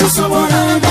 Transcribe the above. tusobora.